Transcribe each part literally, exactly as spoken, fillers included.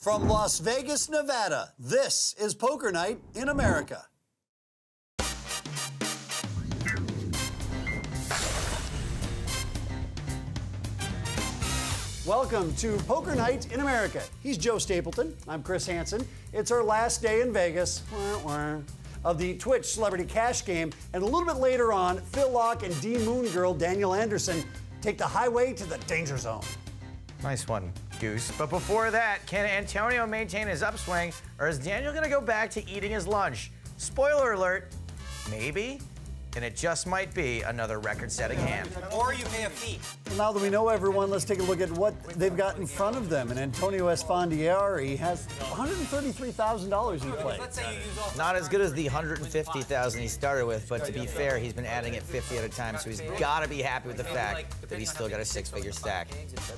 From Las Vegas, Nevada, this is Poker Night in America. Welcome to Poker Night in America. He's Joe Stapleton. I'm Chris Hansen. It's our last day in Vegas of the Twitch Celebrity Cash Game. And a little bit later on, Phil Locke and D Moon Girl Daniel Anderson take the highway to the danger zone. Nice one, Goose. But before that, can Antonio maintain his upswing, or is Daniel gonna go back to eating his lunch? Spoiler alert, maybe, and it just might be another record-setting hand. Or you may have eaten. Now that we know everyone, let's take a look at what they've got in front of them. And Antonio Esfandiari has one hundred thirty-three thousand dollars in play. Not as good as the one hundred fifty thousand he started with, but to be fair, he's been adding it fifty at a time, so he's got to be happy with the fact that he's still got a six-figure stack.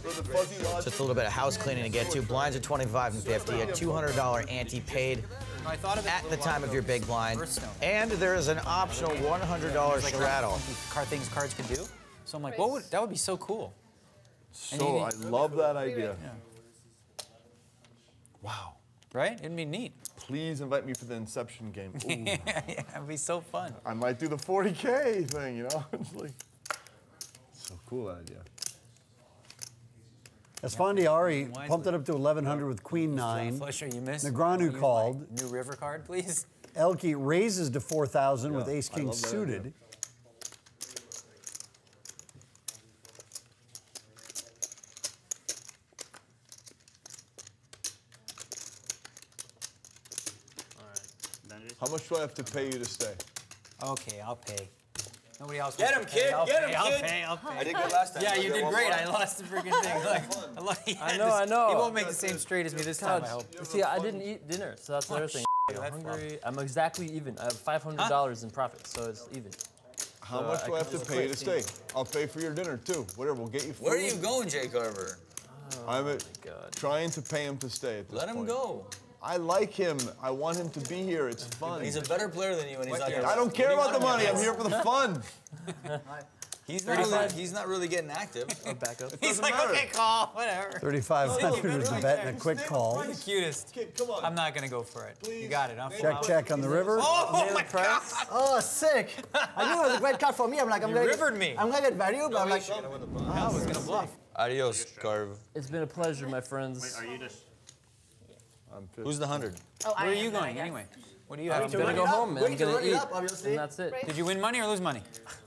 Just a little bit of house cleaning to get to. Blinds are twenty-five and fifty, a two hundred dollar ante paid at the time of your big blind. And there is an optional one hundred dollar straddle. Things cards can do. So I'm like, what would, that would be so cool. So I love that idea. Yeah. Wow. Right? It'd be neat. Please invite me for the Inception game. Yeah, yeah, it'd be so fun. I might do the forty K thing, you know? It's like, so cool idea. Esfandiari pumped it up to eleven hundred with Queen nine. Flusher, you missed. Negreanu called. New river card, please. ElkY raises to four thousand with Ace King suited. How much do I have to pay you to stay? Okay, I'll pay. Nobody else Get him, kid! I'll Get pay. him, I'll kid! Pay. I'll pay. I did good last time. Yeah, you did great. More. I lost the freaking thing. Like, I, lost, yeah, I know, this, I know. He won't make the same straight as me this time, I hope. See, I didn't eat dinner, so that's another oh, thing. I'm hungry. I'm exactly even. I have five hundred dollars huh? in profit, so it's even. How so much do I, I have to pay you to stay? I'll pay for your dinner, too. Whatever, we'll get you food. Where are you going, Jay Carver? Oh, I'm at, God. trying to pay him to stay at this Let point. him go. I like him. I want him to be here. It's fun. He's a better player than you, and he's not here. I don't care about the money. I'm here for the fun. he's, not really, he's not really getting active. I'll back up. He's like, matter. okay, call, whatever. thirty-five hundred was a bet and a quick call. The cutest. Kid, come on. I'm not going to go for it. Please. You got it. I'll check, follow. check on the river. Oh, oh my God. Oh, sick. I knew it was a great card for me. I'm like, I'm going to rivered me. I'm going to get value, but no, I'm like, I was going to bluff. Adios, Carver. It's been a pleasure, my friends. Wait, are you just... Who's the hundred? Oh, Where I are you going that, anyway? What do you have? I'm gonna go home, man. I'm gonna eat, up, and that's it. Did you win money or lose money?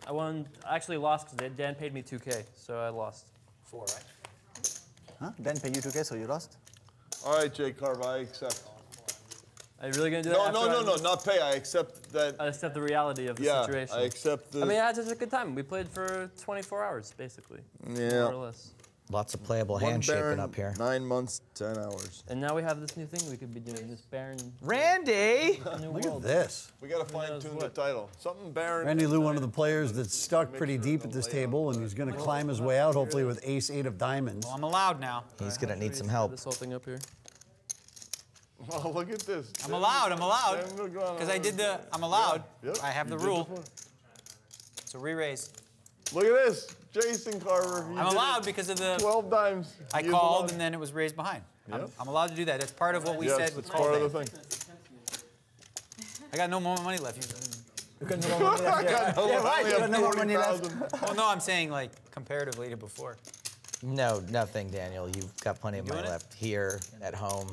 I won. I actually lost because Dan paid me two K, so I lost. Four, right? Huh? Dan paid you two K, so you lost? All right, Jay Carver, I accept. Are you really gonna do no, that? No, no, no, no, not pay. I accept that. I accept the reality of the yeah, situation. I accept the. I mean, I had such a good time. We played for twenty-four hours, basically. Yeah. More or less. Lots of playable hand shaping up here. Nine months, ten hours. And now we have this new thing we could be doing. This Baron. Randy! New Look world. at this. We gotta fine tune the title. Something Baron. Randy Lew, one of the players that's stuck pretty deep at this table, and he's gonna climb his way out, hopefully, with ace eight of diamonds. Well, I'm allowed now. He's gonna need some help. This whole thing up here. Oh, look at this. I'm allowed, I'm allowed. Because I did the. I'm allowed. Yep. I have the rule. So re raise. Look at this. Jason Carver. I'm allowed because of the twelve dimes. I called and then it was raised behind. Yep. I'm, I'm allowed to do that. That's part of what we yes, said. That's part of the thing. I got no more money left. You got no more money left. Yeah, yeah, right. You got no more money left. Well, no, I'm saying like comparatively to before. No, nothing, Daniel. You've got plenty of money left here, at home,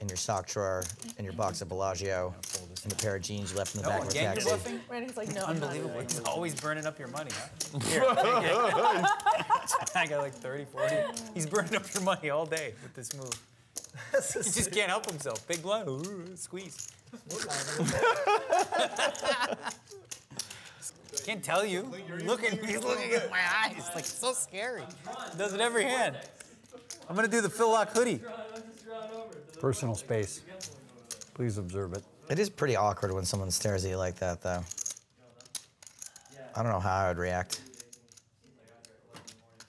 in your sock drawer, in your box of Bellagio, and the pair of jeans you left in the back of the taxi. Randy's like, no, unbelievable. It's always burning up your money, huh? Here, I got like thirty, forty. He's burning up your money all day with this move. He just can't help himself. Big blood, ooh, squeeze. Can't tell you. Looking, he's looking at my eyes. It's like so scary. He does it every hand. I'm gonna do the Phil Locke hoodie. Personal space. Please observe it. It is pretty awkward when someone stares at you like that, though. I don't know how I would react.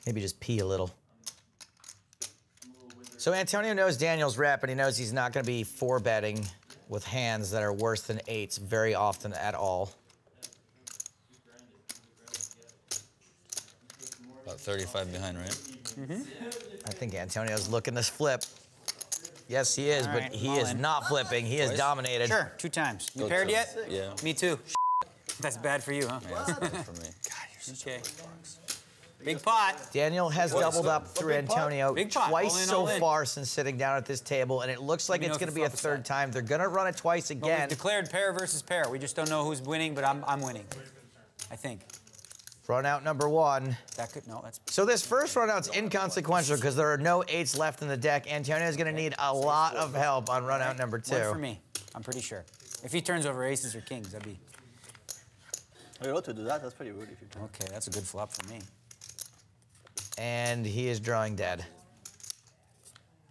Maybe just pee a little. So Antonio knows Daniel's rep, and he knows he's not gonna be four betting with hands that are worse than eights very often at all. About thirty-five behind, right? Mm-hmm. I think Antonio's looking this flip. Yes, he is, all but right, he is in. Not flipping. He is Twice? Dominated. Sure, two times. You Go paired two. Yet? Six. Yeah. Me too. That's bad for you, huh? Yeah, that's bad for me. God, you're such okay. a big pot. Daniel has what doubled up through big Antonio big twice in, so far since sitting down at this table, and it looks like it's going to be a third that. time. They're going to run it twice again. Well, we declared pair versus pair. We just don't know who's winning, but I'm, I'm winning, I think. Run out number one. That could, no, that's... So this first run out's inconsequential because there are no eights left in the deck. Antonio's going to need a lot of help on run out number two. One for me, I'm pretty sure. If he turns over aces or kings, that'd be... You're allowed to do that? That's pretty rude if you turn. Okay, that's a good flop for me. And he is drawing dead.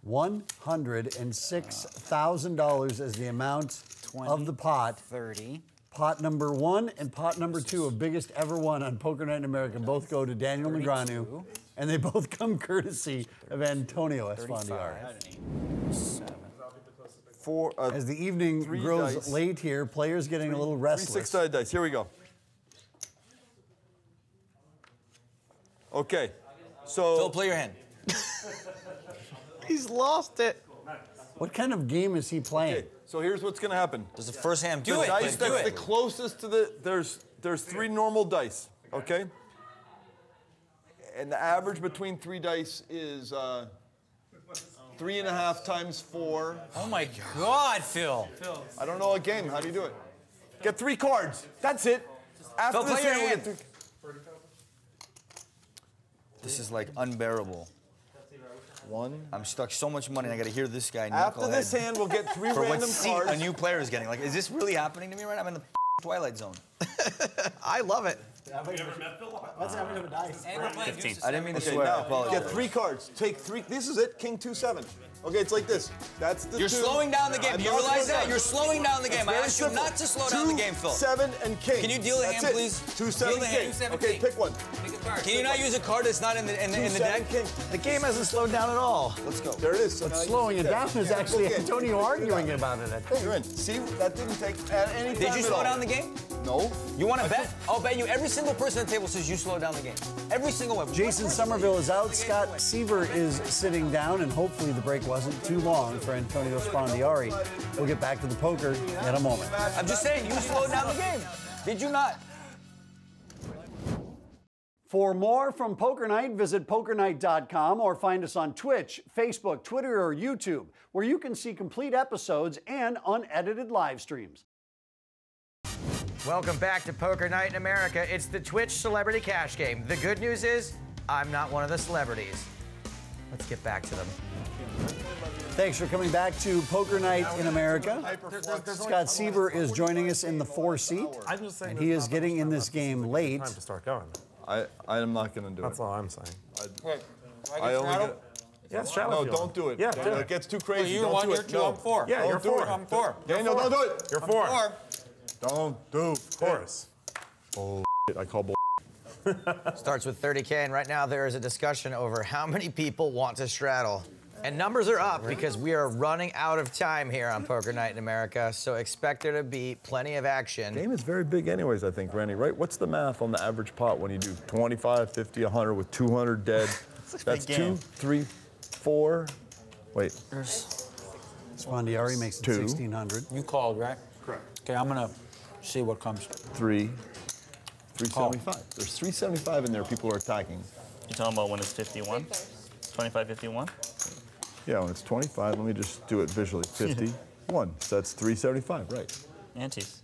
one hundred six thousand dollars is the amount of the pot. thirty. Pot number one and pot number two of biggest ever won on Poker Night in America both go to Daniel Negreanu, and they both come courtesy of Antonio Esfandiari. Four, uh, As the evening grows dice. late here, players getting three, a little restless. Three six-sided dice, here we go. Okay, so... Phil, play your hand. He's lost it. What kind of game is he playing? Okay. So here's what's going to happen. Does the first hand do the it? Dice that's the closest to the there's there's three normal dice, okay? And the average between three dice is uh, three and a half times four. Oh my God, Phil! I don't know a game. How do you do it? Get three cards. That's it. After this hand, we get three. This is like unbearable. One. I'm stuck so much money, and I got to hear this guy. After this hand, we'll get three random cards. A new player is getting like, is this really happening to me right now? I'm in the twilight zone. I love it. Have you ever met Phil Locke? What's happening to a dice? I didn't mean to swear. I apologize. Get three cards. Take three. This is it. King two seven. Okay, it's like this. That's the. You're two. slowing down the game. Do you realize that? You're slowing down the game. I asked you not to slow two, down the game, Phil. Seven and king. Can you deal the that's hand, it. please? Two seven deal king. Hand. Okay, pick one. Pick a card. Can you pick not one. use a card that's not in the in, two, in the deck? King. The game hasn't slowed down at all. Let's go. There it is. So What's slowing it down is yeah, actually okay. Antonio arguing about it. I think. You're in. See, that didn't take any time. Did you slow down the game? No. You want to bet? I'll bet you every single person at the table says you slow down the game. Every single one. Jason Somerville is out. Scott Seiver is sitting down, and hopefully the break wasn't too long for Antonio Esfandiari. We'll get back to the poker in a moment. I'm just saying, you slowed down the game. Did you not? For more from Poker Night, visit poker night dot com or find us on Twitch, Facebook, Twitter, or YouTube, where you can see complete episodes and unedited live streams. Welcome back to Poker Night in America. It's the Twitch Celebrity Cash Game. The good news is, I'm not one of the celebrities. Let's get back to them. Thanks for coming back to Poker Night in America. Scott Seiver is joining us in the four seat, and he is getting in this game late. Time to start going. I I'm not going to do it. That's all I'm saying. I, I only get, yes, shallow. No, don't do it. Yeah, do it gets too crazy. You're one, you're two, I'm four. Yeah, you're four. I'm four. Daniel, don't do it. You're four. Don't do it. Of course. Oh, I call bull. Starts with thirty K, and right now there is a discussion over how many people want to straddle. And numbers are up because we are running out of time here on Poker Night in America, so expect there to be plenty of action. The game is very big anyways, I think, Randy, right? What's the math on the average pot when you do twenty-five, fifty, a hundred with two hundred dead? That's two, three, four. Wait. Esfandiari makes it two. sixteen hundred. You called, right? Correct. Okay, I'm going to see what comes. Three. three seventy-five. Oh. There's three seventy-five in there people are attacking. You're talking about when it's fifty-one? twenty-five, fifty-one? Yeah, when it's twenty-five, let me just do it visually. fifty-one, so that's three seventy-five, right. Antes.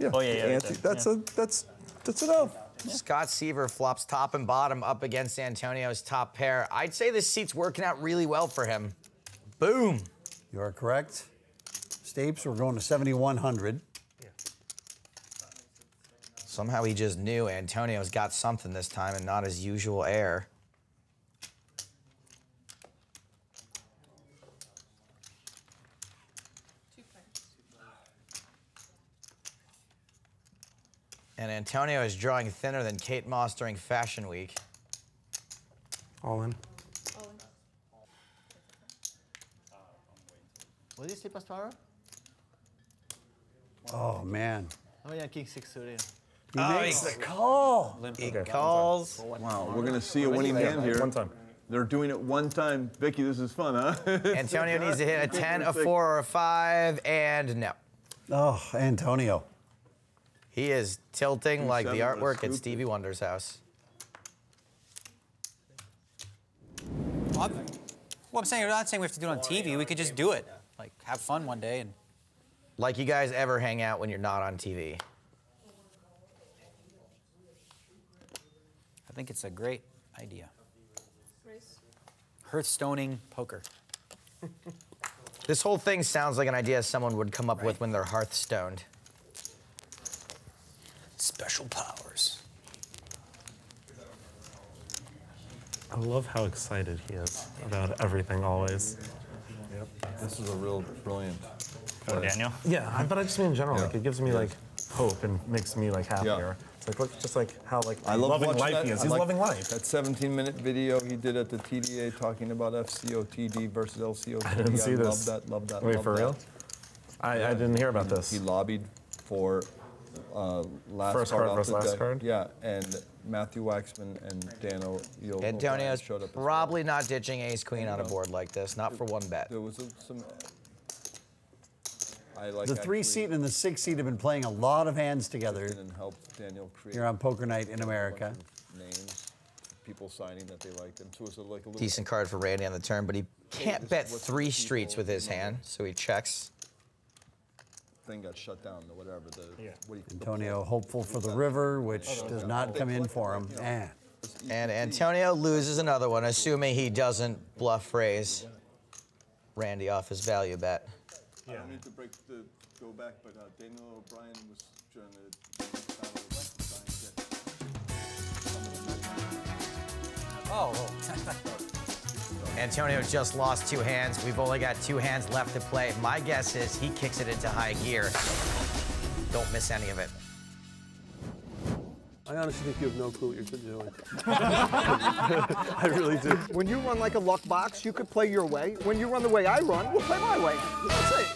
Yeah. Oh, yeah, yeah. Antes. Right that's, yeah. A, that's, that's enough. Yeah. Scott Seiver flops top and bottom up against Antonio's top pair. I'd say this seat's working out really well for him. Boom. You are correct. Stapes, we're going to seventy-one hundred. Somehow he just knew Antonio's got something this time and not his usual air. And Antonio is drawing thinner than Kate Moss during Fashion Week. All in. All in. What did you say, Pasparo? Oh, man. Oh, yeah, king six suited. He oh, makes the call. He okay. calls. Wow, we're going to see a winning hand here. One time. They're doing it one time. Vicky, this is fun, huh? Antonio needs to hit a ten, a four, or a five, and no. Oh, Antonio. He is tilting He's like the artwork at Stevie Wonder's house. Well I'm, well, I'm saying we're not saying we have to do it on T V. We could just do it. Like, have fun one day. And like, you guys ever hang out when you're not on T V? I think it's a great idea. Hearthstoning poker. This whole thing sounds like an idea someone would come up right. with when they're hearthstoned. Special powers. I love how excited he is about everything always. Yep. This is a real brilliant. For Daniel? Yeah, but I just mean in general. Yeah. Like, it gives me yeah. like hope and makes me like happier. Yeah. It's like look, just like how like I love loving life that. he is. He's like, loving life. That seventeen minute video he did at the T D A talking about F C O T D versus L C O T D. I didn't see I this. Love that. Love that. Wait love for that. real? I, yeah. I didn't hear about this. He lobbied for. Uh, last First card, card versus last deck. card? Yeah, and Matthew Waxman and Dano Yol Antonio's showed up probably well. not ditching ace-queen on know. a board like this, not it, for one bet. There was a, some... I like the three-seat and the six-seat have been playing a lot of hands together and helped Daniel create here on Poker Night in America. Names, people signing that they liked him. So it was like a little decent card for Randy on the turn, but he can't bet three streets with his hand, so he checks. Thing got shut down or whatever. The, yeah. what you, Antonio the hopeful for the river, which oh, no, does no, not no. come in for him. You know, eh. And Antonio loses another one, assuming he doesn't bluff raise Randy off his value bet. Yeah. I don't need to break the go back, but uh, Daniel O'Brien was trying to. Oh. Antonio just lost two hands. We've only got two hands left to play. My guess is he kicks it into high gear. Don't miss any of it. I honestly think you have no clue what you're doing. I really do. When you run like a luck box, you could play your way. When you run the way I run, we'll play my way. That's it.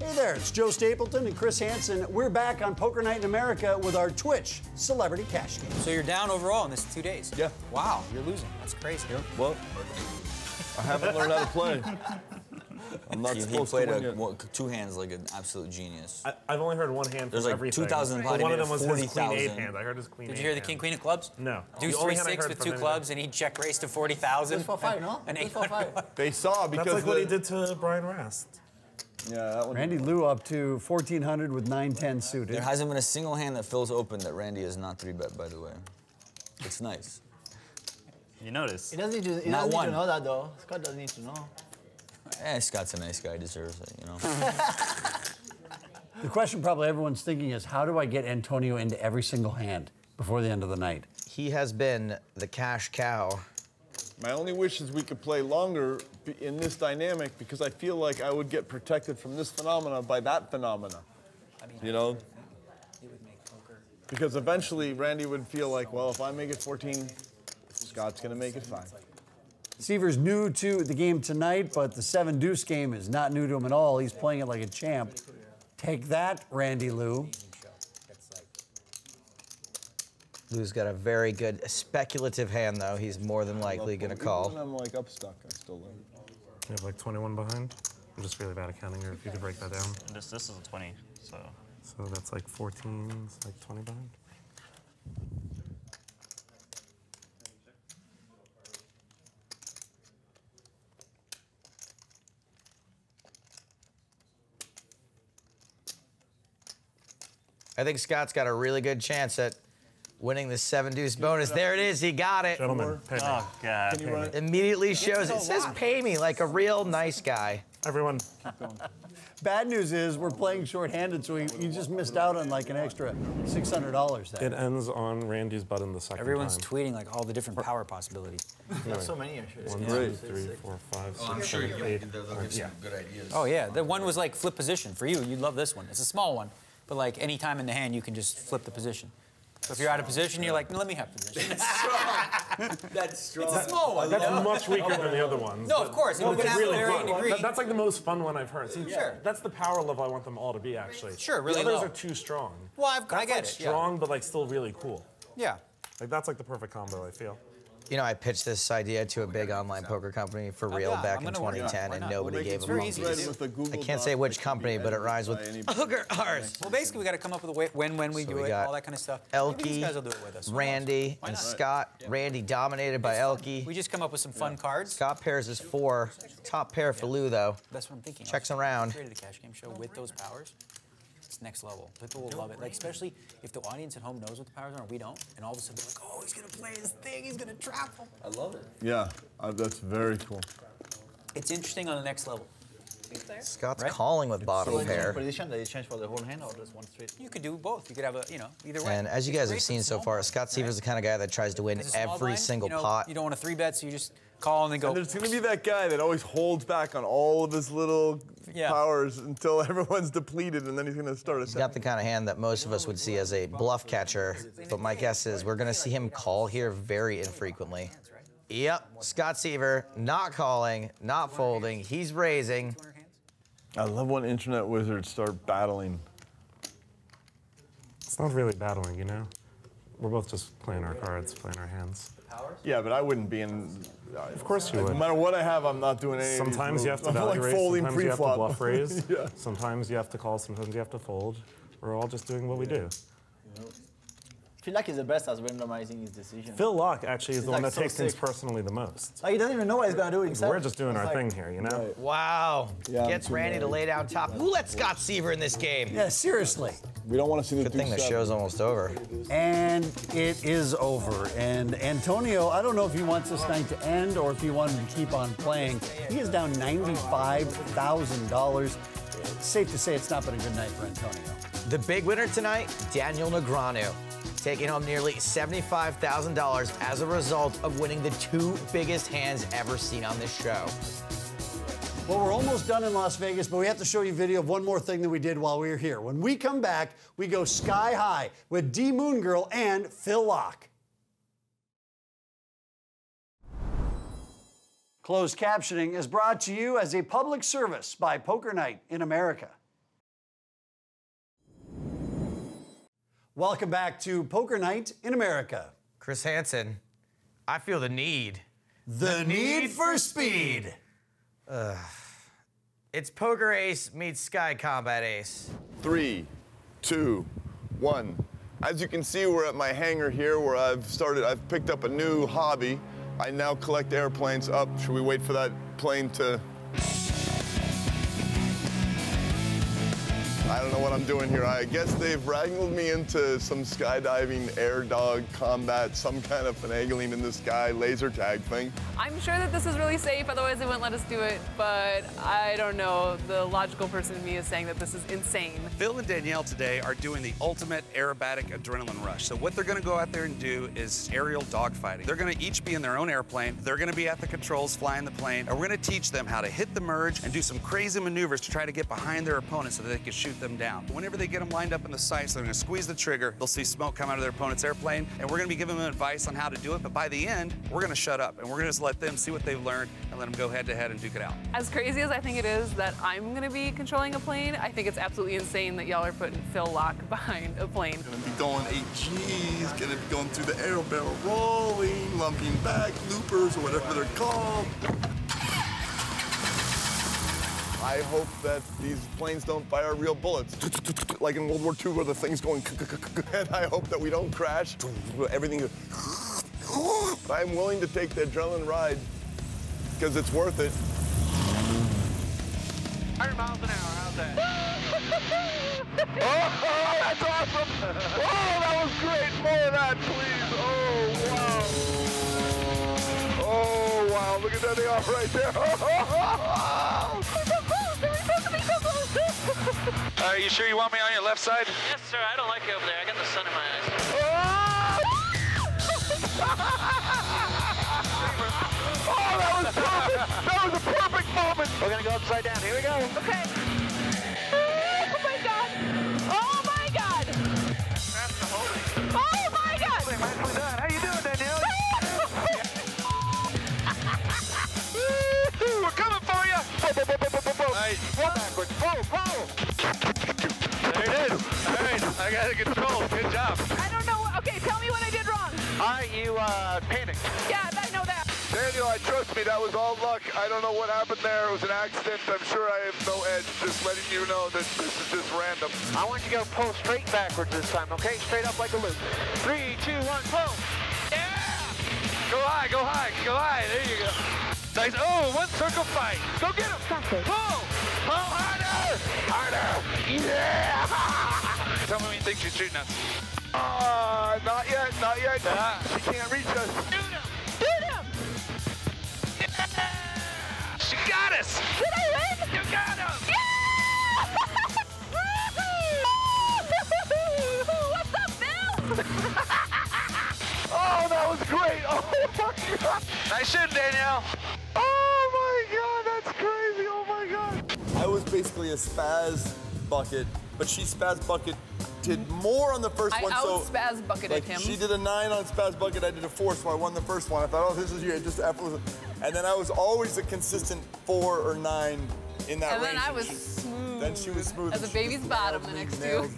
Hey there, it's Joe Stapleton and Chris Hansen. We're back on Poker Night in America with our Twitch Celebrity Cash Game. So you're down overall in this two days? Yeah. Wow, you're losing. That's crazy. Yeah. Well, I haven't learned how to play. I'm not he, supposed he played to a, well, two hands like an absolute genius. I, I've only heard one hand for There's like everything. two thousand well, one of them was forty, his queen eight hand. I heard his queen eight Did you hear the king, queen of clubs? No. Do three six with two clubs and he check raised to forty thousand. No? They saw because That's like the, what he did to Brian Rast. Yeah, that one Randy Lew up to fourteen hundred with nine ten suited. There hasn't been a single hand that Phil's open that Randy is not three bet, by the way. It's nice. You notice. He doesn't need to, he doesn't need to know that, though. Scott doesn't need to know. Eh, Scott's a nice guy. He deserves it, you know? The question probably everyone's thinking is, how do I get Antonio into every single hand before the end of the night? He has been the cash cow. My only wish is we could play longer in this dynamic because I feel like I would get protected from this phenomena by that phenomena, I mean, you know? It would make poker. Because eventually Randy would feel like, well, if I make it fourteen, Scott's gonna make it five. Seiver's new to the game tonight, but the seven deuce game is not new to him at all. He's playing it like a champ. Take that, Randy Lew. Lou's got a very good speculative hand, though. He's more than likely going to call. Even when I'm like up stuck, I still learn. You have like twenty-one behind? I'm just really bad at counting here. If you could break that down. This this is a twenty, so. So that's like fourteen, it's like twenty behind. I think Scott's got a really good chance at winning the seven deuce bonus. There it is. He got it. Gentlemen, pay me. Oh, God. Pay me. Immediately shows it. It says pay me like a real nice guy. Everyone, keep going. Bad news is we're playing shorthanded, so you just missed out on like an extra six hundred dollars there. It ends on Randy's button the second Everyone's time. Everyone's tweeting like all the different power possibilities. There's so many. One, yeah. two, three, four, five, oh, six, I'm sure seven, you'll eight. They'll give some good ideas. Oh, yeah. The one was like flip position for you. You'd love this one. It's a small one, but like any time in the hand, you can just flip the position. So if you're out of position, you're like, no, let me have position. That's strong. That's strong. It's a small one. That's no. much weaker than the other ones. No, of course. No, it's really fun. That's like the most fun one I've heard. See, yeah. Sure. That's the power level I want them all to be, actually. Sure, really The others low. are too strong. Well, I've, I get like it. strong, yeah. but like still really cool. Yeah. Like that's like the perfect combo, I feel. You know, I pitched this idea to a big online poker company for real uh, yeah, back in twenty ten, and nobody gave a monkeys. I can't say which company, but it rhymes with hooker ours. Well, basically, we got to come up with a way when when we so do we it, all that kind of stuff. ElkY, Randy, and Scott. Yeah. Randy dominated by ElkY. We just come up with some fun yeah. cards. Scott pairs is four. Top pair for yeah. Lou, though. That's what I'm thinking. Checks around. Created a cash game show with those powers. It's next level. People will love it. Like, especially if the audience at home knows what the powers are and we don't, and all of a sudden they're like, oh, he's gonna play his thing, he's gonna trap him. I love it. Yeah, uh, that's very cool. It's interesting on the next level. Scott's right? calling with bottom so pair. They change for the whole hand or just one straight? You could do both. You could have a, you know, either way. And as you guys have seen so far, Scott Seiver's right. the kind of guy that tries to win every blind, single you know, pot. You don't want a three bet, so you just call and then go. And there's going to be that guy that always holds back on all of his little yeah. powers until everyone's depleted, and then he's going to start a He's got the kind of hand that most of us would see as a bluff catcher, but my guess is we're going to see him call here very infrequently. Yep, Scott Seiver not calling, not folding, he's raising. I love when internet wizards start battling. It's not really battling, you know? We're both just playing our cards, playing our hands. Yeah, but I wouldn't be in... Uh, of course you would. No matter what I have, I'm not doing anything. Sometimes you have to value raise, sometimes you have to bluff raise, yeah. sometimes you have to call, sometimes you have to fold. We're all just doing what we do. Yep. Phil Locke is the best at randomizing his decision. Phil Locke actually is he's the like one that so takes sick. things personally the most. Like, he doesn't even know what he's going to do himself. We're just doing he's our like, thing here, you know? Right. Wow. Yeah, gets Randy to lay down top. Who let Scott Seiver in this game? Yeah, seriously. We don't want to see the Good thing the seven. show's almost over. And it is over. And Antonio, I don't know if he wants this night to end or if he wanted to keep on playing. He is down ninety-five thousand dollars. It's safe to say it's not been a good night for Antonio. The big winner tonight, Daniel Negreanu, taking home nearly seventy-five thousand dollars as a result of winning the two biggest hands ever seen on this show. Well, we're almost done in Las Vegas, but we have to show you video of one more thing that we did while we were here. When we come back, we go sky high with D Moon Girl and Phil Locke. Closed captioning is brought to you as a public service by Poker Night in America. Welcome back to Poker Night in America. Chris Hansen, I feel the need. The, the need, need for speed. Uh, it's Poker Ace meets Sky Combat Ace. Three, two, one. As you can see, we're at my hangar here where I've started, I've picked up a new hobby. I now collect airplanes up. Should we wait for that plane to? I don't know what I'm doing here. I guess they've wrangled me into some skydiving, air dog combat, some kind of finagling in the sky, laser tag thing. I'm sure that this is really safe, otherwise they wouldn't let us do it, but I don't know. The logical person in me is saying that this is insane. Phil and Danielle today are doing the ultimate aerobatic adrenaline rush. So what they're gonna go out there and do is aerial dogfighting. They're gonna each be in their own airplane. They're gonna be at the controls flying the plane, and we're gonna teach them how to hit the merge and do some crazy maneuvers to try to get behind their opponent so that they can shoot them down. Whenever they get them lined up in the sights, they're going to squeeze the trigger. They'll see smoke come out of their opponent's airplane, and we're going to be giving them advice on how to do it. But by the end, we're going to shut up, and we're going to just let them see what they've learned and let them go head-to-head and duke it out. As crazy as I think it is that I'm going to be controlling a plane, I think it's absolutely insane that y'all are putting Phil Locke behind a plane. Going to be going eight G's, going to be going through the aero barrel rolling, lumping back, loopers, or whatever they're called. I hope that these planes don't fire real bullets, like in World War Two where the thing's going, and I hope that we don't crash. Everything goes. I'm willing to take the adrenaline ride because it's worth it. one hundred miles an hour, how's that? Oh, that's awesome! Oh, that was great! More of that, please! Oh, wow! Oh, wow, look at that they are right there! Are uh, you sure you want me on your left side? Yes, sir. I don't like it over there. I got the sun in my eyes. Oh, oh that was perfect. That was a perfect moment. We're going to go upside down. Here we go. Okay. Oh, my God. Oh, my God. That's the holding. Oh, my God. Nicely done. How you doing, Danielle? We're coming for you. Bo, bo, bo, bo, bo, bo. Nice. Go backward. Whoa, whoa. There it is. All right, I got it controlled. Good job. I don't know. Okay, tell me what I did wrong. All right, you uh, panicked. Yeah. That Daniel, I trust me, that was all luck. I don't know what happened there. It was an accident. I'm sure I have no edge. Just letting you know that this is just random. I want you to go pull straight backwards this time, okay? Straight up like a loop. Three, two, one, pull. Yeah! Go high, go high, go high. There you go. Nice. Oh, one circle fight. Go get him. Pull. Pull harder. Harder. Yeah! Tell me when you think she's shooting us. Uh, not yet, not yet. Uh, she can't reach us. Shoot him! Shoot him! Yeah! She got us! Did I win? You got him! Yeah! Woo-hoo! What's up, Bill? Oh, that was great! Oh my god! Nice shooting, Danielle! Oh my god, that's crazy! Oh my god! I was basically a spaz bucket, but she spaz bucket did more on the first I one, so spaz bucketed like, him. She did a nine on spaz bucket, I did a four, so I won the first one. I thought, oh, this is you, just effortless. And then I was always a consistent four or nine in that and range. And then I was she, smooth. Then she was smooth. As a baby's bottom the next two.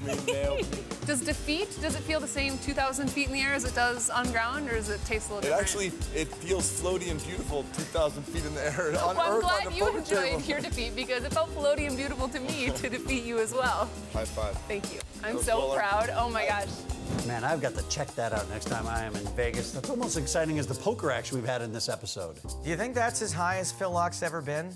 Does defeat, does it feel the same two thousand feet in the air as it does on ground, or does it taste a little different? It actually, it feels floaty and beautiful two thousand feet in the air on well, Earth. I'm glad you enjoyed your defeat, because it felt floaty and beautiful to me to defeat you as well. High five. Thank you. I'm so proud. Oh my gosh. Man, I've got to check that out next time I am in Vegas. That's almost as exciting as the poker action we've had in this episode. Do you think that's as high as Phil Locke's ever been?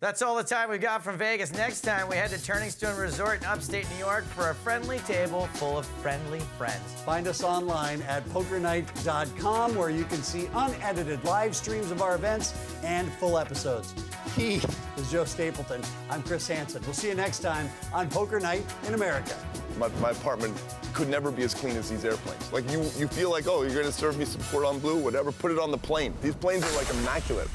That's all the time we got from Vegas. Next time, we head to Turning Stone Resort in upstate New York for a friendly table full of friendly friends. Find us online at poker night dot com, where you can see unedited live streams of our events and full episodes. He is Joe Stapleton. I'm Chris Hansen. We'll see you next time on Poker Night in America. My, my apartment could never be as clean as these airplanes. Like, you, you feel like, oh, you're going to serve me some cordon bleu, whatever. Put it on the plane. These planes are, like, immaculate.